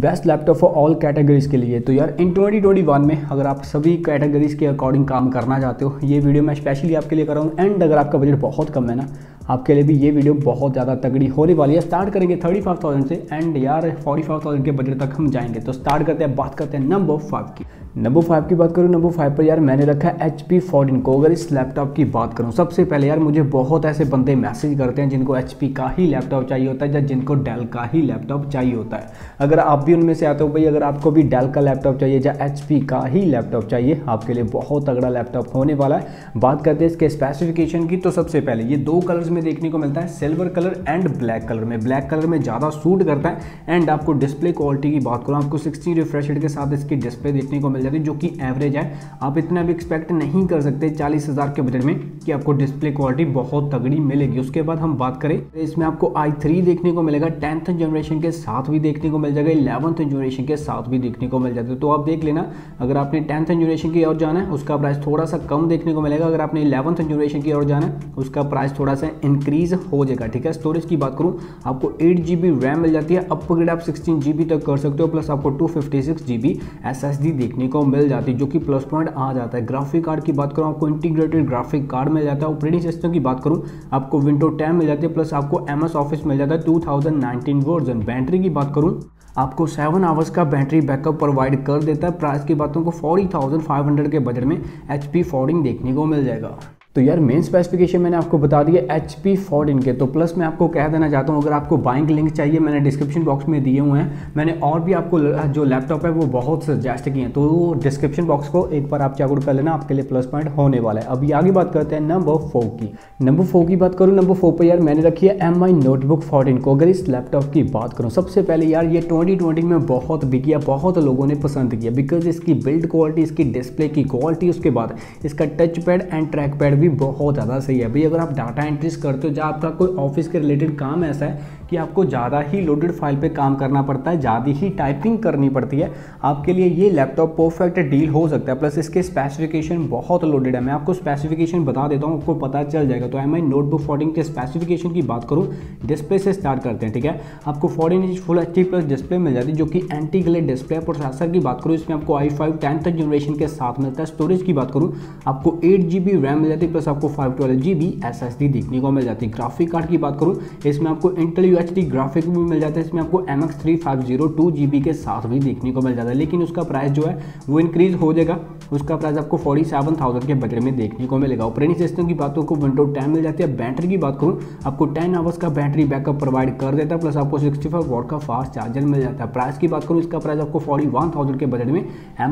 Best laptop for all categories के लिए। तो यार इन 2021 में अगर आप सभी कैटेगरीज के अकॉर्डिंग काम करना चाहते हो, ये वीडियो मैं स्पेशली आपके लिए कर रहा हूँ। एंड अगर आपका बजट बहुत कम है ना, आपके लिए भी ये वीडियो बहुत ज़्यादा तगड़ी होने वाली है। स्टार्ट करेंगे 35,000 से एंड यार 45,000 के बजट तक हम जाएंगे। तो स्टार्ट करते हैं, बात करते हैं नंबर 5 की बात करूँ। नंबर 5 पर यार मैंने रखा है HP 14 को। अगर इस लैपटॉप की बात करूँ, सबसे पहले यार मुझे बहुत ऐसे बंदे मैसेज करते हैं जिनको HP का ही लैपटॉप चाहिए होता है या जिनको डेल का ही लैपटॉप चाहिए होता है। अगर आप भी उनमें से आते हो भाई, अगर आपको भी डेल का लैपटॉप चाहिए या HP का ही लैपटॉप चाहिए, आपके लिए बहुत तगड़ा लैपटॉप होने वाला है। बात करते हैं इसके स्पेसिफिकेशन की। तो सबसे पहले ये दो कलर्स में देखने को मिलता है, silver colour and black colour में। ब्लैक कलर में ज़्यादा सूट करता है। एंड आपको डिस्प्ले क्वालिटी की बात करूँ, आपको 60 रिफ्रेश रेट के साथ इसकी डिस्प्ले देखने को मिल जाती है, जो कि एवरेज है। आप इतना भी एक्सपेक्ट नहीं कर सकते 40,000 के बजट में कि आपको डिस्प्ले क्वालिटी बहुत तगड़ी मिलेगी। उसके बाद हम बात करें, इसमें आपको i3 देखने को मिलेगा, 10th जनरेशन के साथ भी देखने को मिल जाएगा, 11th जनरेशन के साथ भी देखने को मिल जाता है। तो आप देख लेना, अगर आपने 10th जनरेशन की ओर जाना है उसका प्राइस थोड़ा सा कम देखने को मिलेगा, अगर आपने 11th जनरेशन की ओर जाना है उसका प्राइस थोड़ा सा इंक्रीज हो जाएगा, ठीक है। स्टोरेज की बात करूँ, आपको 8GB रैम मिल जाती है, अपग्रेड आप 16GB तक कर सकते हो, प्लस आपको 256GB SSD देखने को मिल जाती है, जो कि प्लस पॉइंट आ जाता है। ग्राफिक कार्ड की बात करूँ, आपको इंटीग्रेटेड ग्राफिक कार्ड मिल जाता है। ऑपरेटिंग सिस्टम की बात करूँ, आपको विंडो 10 मिल जाती है, प्लस आपको MS ऑफिस मिल जाता है 2019 वर्जन। बैटरी की बात करूँ, आपको 7 आवर्स का बैटरी बैकअप प्रोवाइड कर देता है। प्राइस की बात करूँ, 40,500 के बजट में HP 14 देखने को मिल जाएगा। तो यार मेन स्पेसिफिकेशन मैंने आपको बता दिया HP 14 के। तो प्लस मैं आपको कह देना चाहता हूँ, अगर आपको बाइंग लिंक चाहिए मैंने डिस्क्रिप्शन बॉक्स में दिए हुए हैं। मैंने और भी आपको जो लैपटॉप है वो बहुत सजेस्ट किए हैं, तो डिस्क्रिप्शन बॉक्स को एक बार आप चेकआउट कर लेना, आपके लिए प्लस पॉइंट होने वाला है। अभी आगे बात करते हैं नंबर 4 की। नंबर 4 की बात करूँ, नंबर 4 पर यार मैंने रखी है MI Notebook 14 को। अगर इस लैपटॉप की बात करूँ, सबसे पहले यार ये 2020 में बहुत बिकिया, बहुत लोगों ने पसंद किया, बिकॉज इसकी बिल्ड क्वालिटी, इसकी डिस्प्ले की क्वालिटी, उसके बाद इसका touch pad and track pad भी बहुत ज़्यादा सही है भाई। अगर आप डाटा एंट्रीज करते हो या आपका कोई ऑफिस के रिलेटेड काम ऐसा है कि आपको ज़्यादा ही लोडेड फाइल पे काम करना पड़ता है, ज़्यादा ही टाइपिंग करनी पड़ती है, आपके लिए ये लैपटॉप परफेक्ट डील हो सकता है। प्लस इसके स्पेसिफिकेशन बहुत लोडेड है, मैं आपको स्पेसिफिकेशन बता देता हूँ, आपको पता चल जाएगा। तो MI Notebook 14 के स्पेसिफिकेशन की बात करूँ, डिस्प्ले से स्टार्ट करते हैं, ठीक है। आपको 14 इंच फुल HP+ डिस्प्ले मिल जाती है, जो कि एंटी ग्लेड डिस्प्ले है। प्रोसेसर की बात करूँ, इसमें आपको i5 10th जनरेशन के साथ मिलता है। स्टोरेज की बात करूँ, आपको 8GB रैम मिल जाती है, प्लस आपको 512GB SSD देखने को मिल जाती है। ग्राफिक कार्ड की बात करूँ, इसमें आपको इंटेल HD ग्राफिक भी मिल जाता है, इसमें आपको MX350 2GB के साथ भी देखने को मिल जाता है, लेकिन उसका प्राइस जो है वो इंक्रीज हो जाएगा, उसका प्राइस आपको 47,000 के बजट में देखने को मिलेगा। ऑपरेटिंग सिस्टम की बात को विंडो 10 मिल जाती है। बैटरी की बात करूँ, आपको 10 आवर्स का बैटरी बैकअप प्रोवाइड कर देता है, प्लस आपको 65W का फास्ट चार्जर मिल जाता है। प्राइस की बात करूँ, इसका प्राइस आपको 41,000 के बजट में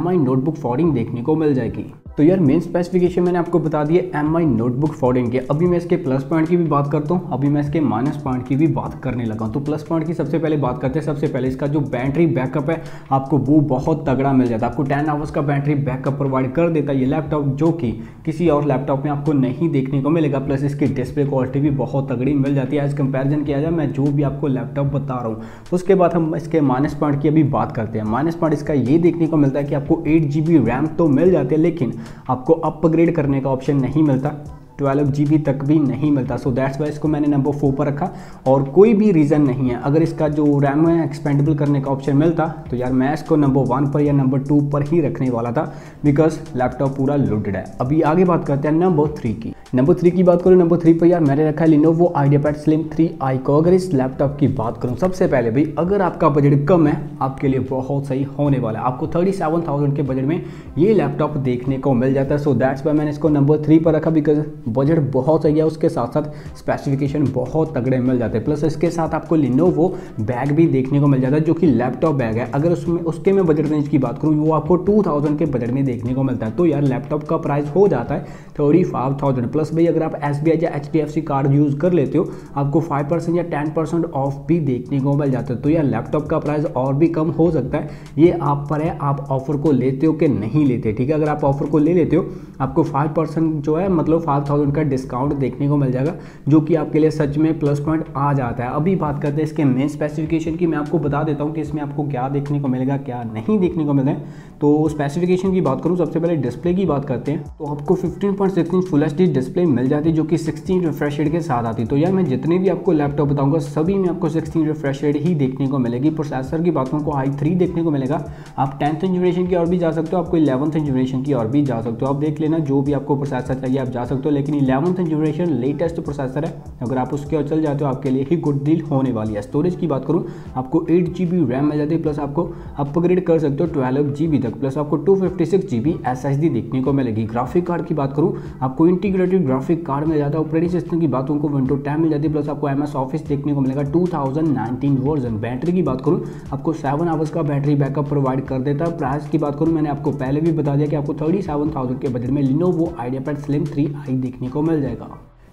MI Notebook 14 देखने को मिल जाएगी। तो यार मेन स्पेसिफिकेशन मैंने आपको बता दिए MI Notebook 14 के। अभी मैं इसके प्लस पॉइंट की भी बात करता हूँ, अभी मैं इसके माइनस पॉइंट की भी बात करने लगा हूँ। तो प्लस पॉइंट की सबसे पहले बात करते हैं। सबसे पहले इसका जो बैटरी बैकअप है आपको वो बहुत तगड़ा मिल जाता है, आपको 10 आवर्स का बैटरी बैकअप प्रोवाइड कर देता है ये लैपटॉप, जो कि किसी और लैपटॉप में आपको नहीं देखने को मिलेगा। प्लस इसकी डिस्प्ले क्वालिटी भी बहुत तगड़ी मिल जाती है, एज कंपेरिजन किया जाए मैं जो भी आपको लैपटॉप बता रहा हूँ। उसके बाद हम इसके माइनस पॉइंट की अभी बात करते हैं। माइनस पॉइंट इसका ये देखने को मिलता है कि आपको 8GB रैम तो मिल जाती है, लेकिन आपको अपग्रेड करने का ऑप्शन नहीं मिलता, 12GB तक भी नहीं मिलता। सो दैट्स वाई इसको मैंने नंबर 4 पर रखा, और कोई भी रीज़न नहीं है। अगर इसका जो रैम है एक्सपेंडेबल करने का ऑप्शन मिलता तो यार मैं इसको नंबर 1 पर या नंबर 2 पर ही रखने वाला था, बिकॉज लैपटॉप पूरा लोडेड है। अभी आगे बात करते हैं नंबर 3 की। नंबर 3 की बात करूँ, नंबर 3 पर यार मैंने रखा है Lenovo IdeaPad Slim 3i को। अगर इस लैपटॉप की बात करूँ, सबसे पहले भाई अगर आपका बजट कम है आपके लिए बहुत सही होने वाला है, आपको 37,000 के बजट में ये लैपटॉप देखने को मिल जाता है। सो दैट्स वाई मैंने इसको नंबर 3 पर रखा, बिकॉज बजट बहुत सही है, उसके साथ साथ स्पेसिफिकेशन बहुत तगड़े मिल जाते हैं। प्लस इसके साथ आपको Lenovo बैग भी देखने को मिल जाता है, जो कि लैपटॉप बैग है। अगर उसमें उसके मैं बजट रेंज की बात करूँ, वो आपको 2000 के बजट में देखने को मिलता है। तो यार लैपटॉप का प्राइस हो जाता है 35,000 प्लस। भाई अगर आप SBI या HDFC कार्ड यूज़ कर लेते हो आपको 5% या 10% ऑफ भी देखने को मिल जाता है। तो यार लैपटॉप का प्राइस और भी कम हो सकता है, ये आप पर है आप ऑफर को लेते हो कि नहीं लेते, ठीक है। अगर आप ऑफर को ले लेते हो आपको 5% जो है मतलब 5,000 10,000 का डिस्काउंट देखने को मिल जाएगा, जो कि आपके लिए सच में प्लस पॉइंट आ जाता है। अभी बात करते हैं इसके मेन स्पेसिफिकेशन की। मैं आपको बता देता हूँ कि इसमें आपको क्या देखने को मिलेगा, क्या नहीं देखने को मिलेगा। तो स्पेसिफिकेशन की बात करूँ, सबसे पहले डिस्प्ले की बात करते हैं, तो आपको 15.6 इंच फुल एचडी डिस्प्ले मिल जाती है, जो कि 16 रिफ्रेश रेट के साथ आती है। तो यार मैं जितने भी आपको लैपटॉप बताऊंगा सभी में आपको 16 रिफ्रेश रेट ही देखने को मिलेगी। प्रोसेसर की बात करूँ को i3 देखने को मिलेगा। आप 10th जनरेशन की और भी जा सकते हो, आपको 11th जनरेशन की और भी जा सकते हो। आप देख लेना जो भी आपको प्रोसेसर चाहिए आप जा सकते हो, लेकिन 11th जनरेशन लेटेस्ट प्रोसेसर है, अगर आप उसके और चल जाते हो आपके लिए ही गुड डील होने वाली है। स्टोरेज की बात करूँ, आपको 8 GB रैम मिल जाती है, प्लस आपको अपग्रेड कर सकते हो 12 GB तक, प्लस आपको 256 GB SSD देखने को मिलेगी। ग्राफिक कार्ड की बात करूँ, आपको इंटीग्रेटेड ग्राफिक कार्ड मिल जाता है। ऑपरेटिंग सिस्टम की बात को विंडो 10 मिल जाती है, प्लस आपको MS ऑफिस देखने को मिलेगा 2019 वर्जन। बैटरी की बात करूँ, आपको 7 आवर्स का बैटरी बैकअप प्रोवाइड कर देता है। प्राइस की बात करूँ, मैंने आपको पहले भी बता दिया कि आपको 37,000 के बजट में Lenovo IdeaPad Slim 3i देखने को मिल जाएगा।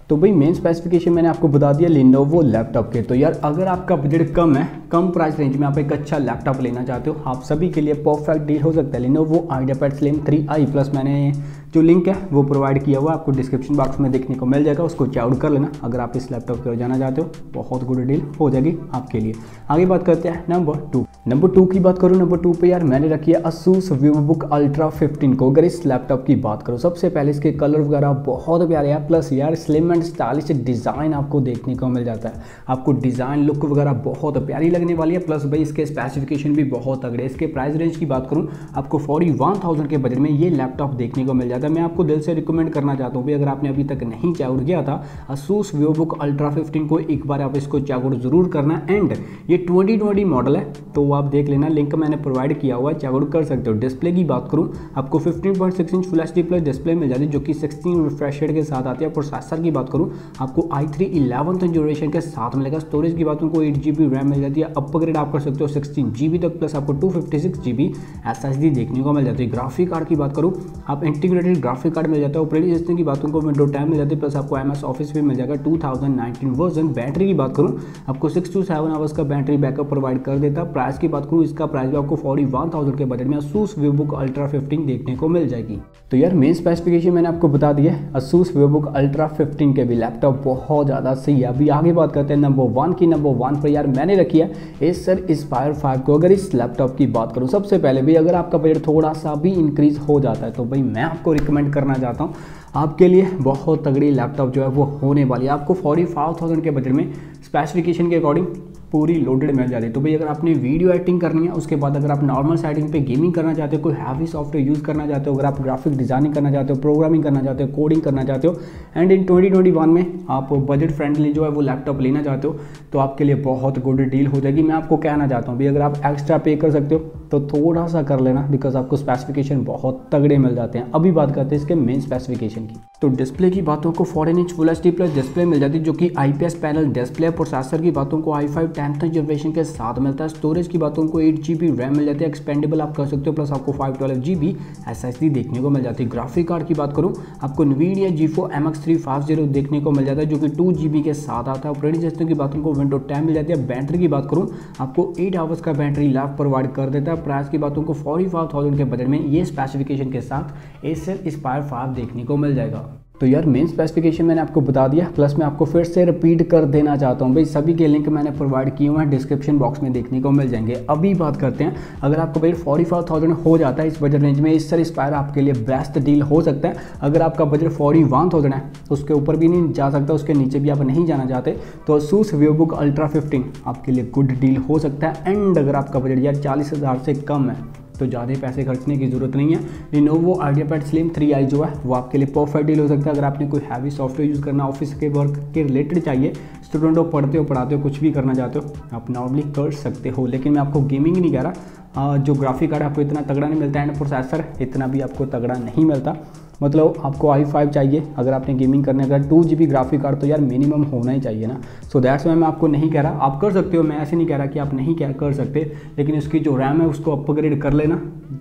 तो भाई मेन स्पेसिफिकेशन मैंने आपको बता दिया Lenovo लैपटॉप के। तो यार अगर आपका बजट कम है, कम प्राइस रेंज में आप एक अच्छा लैपटॉप लेना चाहते हो, आप सभी के लिए परफेक्ट डील हो सकता है Lenovo IdeaPad Slim 3i। Plus मैंने जो लिंक है वो प्रोवाइड किया हुआ है, आपको डिस्क्रिप्शन बॉक्स में देखने को मिल जाएगा, उसको चेकआउट कर लेना। अगर आप इस लैपटॉप की ओर जाना चाहते हो बहुत गुड डील हो जाएगी आपके लिए। आगे बात करते हैं नंबर 2 की बात करूँ, नंबर 2 पे यार मैंने रखी है Asus VivoBook Ultra 15 को। अगर इस लैपटॉप की बात करूँ, सबसे पहले इसके कलर वगैरह बहुत प्यारे हैं, प्लस यार स्लिम एंड स्टाइलिश डिज़ाइन आपको देखने को मिल जाता है। आपको डिज़ाइन लुक वगैरह बहुत प्यारी लगने वाली है, प्लस भाई इसके स्पेसिफिकेशन भी बहुत तगड़े। इसके प्राइस रेंज की बात करूँ, आपको 41,000 के बजट में ये लैपटॉप देखने को मिल जाता है। मैं आपको दिल से रिकमेंड करना चाहता हूँ भाई, अगर आपने अभी तक नहीं चेकआउट किया था Asus VivoBook Ultra 15 को, एक बार आप इसको चेकआउट ज़रूर करना। एंड ये 2020 मॉडल है, तो आप देख लेना, लिंक मैंने प्रोवाइड किया हुआ है, चेकआउट कर सकते हो। डिस्प्ले की बात करूं, आपको 15.6 inch full HD plus display मिल जाती है, जो कि 16 रिफ्रेश रेट के साथ आती है। प्रोसेसर की बात करूं, आपको i3 11th जनरेशन के साथ मिलेगा। स्टोरेज की बात करूं, 8 GB रैम मिल जाती है, अपग्रेड आप कर सकते हो 16 GB तक, प्लस आपको 256 GB SSD देखने को मिल जाती है। ग्राफिक कार्ड की बात करूँ, आप इंटीग्रेटेड ग्राफिक कार्ड मिल जाता है। ऑपरेटिंग सिस्टम की बात करूँ, विंडो 10 मिल जाती है, प्लस आपको MS ऑफिस भी मिल जाएगा 2019 वर्जन। बैटरी की बात करूँ, आपको 6 to 7 आवर्स का बैटरी बैकअप प्रोवाइड कर देता है। प्राइस की बात करूं, इसका प्राइस भी आपको 41,000 के बजट में Asus VivoBook Ultra 15 देखने को मिल जाएगी। तो यार मेन स्पेसिफिकेशन मैंने आपको बता दिया है Asus VivoBook Ultra 15 के भी, लैपटॉप बहुत ज़्यादा सही है। अभी आगे बात करते हैं नंबर 1 की। नंबर 1 पर यार मैंने रखी है Acer Aspire 5 को। अगर इस लैपटॉप की बात करूँ, सबसे पहले भी अगर आपका बजट थोड़ा सा भी इंक्रीज हो जाता है तो भाई मैं आपको रिकमेंड करना चाहता हूँ, आपके लिए बहुत तगड़ी लैपटॉप जो है वो होने वाली है। आपको 45,000 के बजट में स्पेसिफिकेशन के अकॉर्डिंग पूरी लोडेड मिल जाती है। तो भाई अगर आपने वीडियो एडिटिंग करनी है, उसके बाद अगर आप नॉर्मल सेटिंग पे गेमिंग करना चाहते हो, कोई हैवी सॉफ्टवेयर यूज़ करना चाहते हो, अगर आप ग्राफिक डिजाइनिंग करना चाहते हो, प्रोग्रामिंग करना चाहते हो, कोडिंग करना चाहते हो, एंड इन 2021 में आप बजट फ्रेंडली जो है वो लैपटॉप लेना चाहते हो, तो आपके लिए बहुत गुड डील हो जाएगी। मैं आपको कहना चाहता हूँ भाई, अगर आप एक्स्ट्रा पे कर सकते हो तो थोड़ा सा कर लेना, बिकॉज आपको स्पेसिफिकेशन बहुत तगड़े मिल जाते हैं। अभी बात करते हैं इसके मेन स्पेसिफिकेशन की। तो डिस्प्ले की बातों को 14 inch full HD plus display मिल जाती है, जो कि IPS पैनल डिस्प्ले। प्रोसेसर की बातों को i5 10th जनरेशन के साथ मिलता है। स्टोरेज की बातों को 8 GB रैम मिल जाती है, एक्सपेंडेबल आप कर सकते हो, प्लस आपको 512 GB SSD देखने को मिल जाती है। ग्राफिक कार्ड की बात करूं, आपको Nvidia GeForce MX350 देखने को मिल जाता है, जो कि 2 GB के साथ आता है। ऑपरेटिंग सिस्टम की बातों को विंडो 10 मिल जाती है। बैटरी की बात करूँ, आपको 8 आवर्स का बैटरी लाइफ प्रोवाइड कर देता है। प्राइस की बातों को 45,000 के बजट में ये स्पेसिफिकेशन के साथ Acer Inspiron 5 देखने को मिल जाएगा। तो यार मेन स्पेसिफिकेशन मैंने आपको बता दिया, प्लस मैं आपको फिर से रिपीट कर देना चाहता हूँ भाई, सभी के लिंक मैंने प्रोवाइड किए हुए हैं, डिस्क्रिप्शन बॉक्स में देखने को मिल जाएंगे। अभी बात करते हैं, अगर आपको भाई 45,000 हो जाता है इस बजट रेंज में, Acer Aspire आपके लिए बेस्ट डील हो सकता है। अगर आपका बजट 41,000 है, उसके ऊपर भी नहीं जा सकता, उसके नीचे भी आप नहीं जाना चाहते, तो Asus VivoBook Ultra 15 आपके लिए गुड डील हो सकता है। एंड अगर आपका बजट यार 40,000 से कम है, तो ज़्यादा पैसे खर्चने की ज़रूरत नहीं है। Lenovo IdeaPad Slim 3i जो है वो आपके लिए परफेक्ट डील हो सकता है। अगर आपने कोई हैवी सॉफ्टवेयर यूज़ करना, ऑफिस के वर्क के रिलेटेड चाहिए, स्टूडेंट हो, पढ़ते हो, पढ़ाते हो, कुछ भी करना चाहते हो, आप नॉर्मली कर सकते हो। लेकिन मैं आपको गेमिंग नहीं कह रहा, जो ग्राफिक कार्ड आपको इतना तगड़ा नहीं मिलता, एंड प्रोसेसर इतना भी आपको तगड़ा नहीं मिलता, मतलब आपको i5 चाहिए अगर आपने गेमिंग करने का। 2 GB ग्राफिक कार्ड तो यार मिनिमम होना ही चाहिए ना। सो दैट्स वाई मैं आपको नहीं कह रहा आप कर सकते हो, मैं ऐसे नहीं कह रहा कि आप नहीं क्या कर सकते, लेकिन इसकी जो रैम है उसको अपग्रेड कर लेना,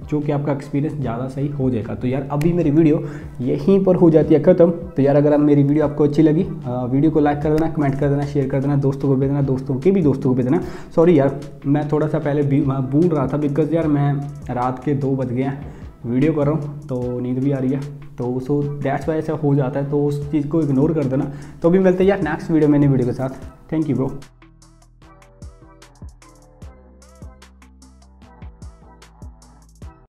जो कि आपका एक्सपीरियंस ज़्यादा सही हो जाएगा। तो यार अभी मेरी वीडियो यहीं पर हो जाती है ख़त्म। तो यार अगर मेरी वीडियो आपको अच्छी लगी, वीडियो को लाइक कर देना, कमेंट कर देना, शेयर कर देना, दोस्तों को भेज देना, दोस्तों के भी दोस्तों को भेज देना। सॉरी यार मैं थोड़ा सा पहले भूल रहा था, बिकॉज यार मैं रात के 2 बज गए हैं वीडियो कर रहा हूँ, तो नींद भी आ रही है। तो सो दैट्स वाई ऐसा हो जाता है, तो उस चीज़ को इग्नोर कर देना। तो अभी मिलते हैं यार नेक्स्ट वीडियो में नई वीडियो के साथ। Thank you bro.